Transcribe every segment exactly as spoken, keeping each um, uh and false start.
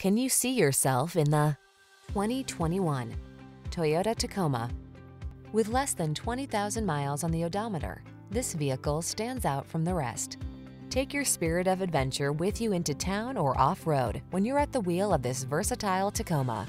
Can you see yourself in the twenty twenty-one Toyota Tacoma? With less than twenty thousand miles on the odometer, this vehicle stands out from the rest. Take your spirit of adventure with you into town or off-road when you're at the wheel of this versatile Tacoma.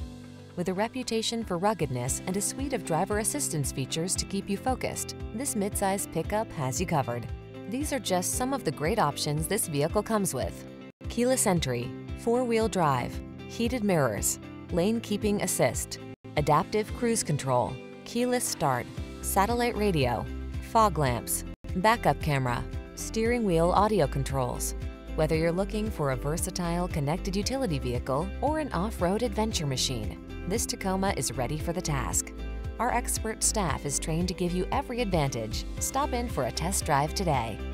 With a reputation for ruggedness and a suite of driver assistance features to keep you focused, this midsize pickup has you covered. These are just some of the great options this vehicle comes with: keyless entry, four-wheel drive, heated mirrors, lane keeping assist, adaptive cruise control, keyless start, satellite radio, fog lamps, backup camera, steering wheel audio controls. Whether you're looking for a versatile connected utility vehicle or an off-road adventure machine, this Tacoma is ready for the task. Our expert staff is trained to give you every advantage. Stop in for a test drive today.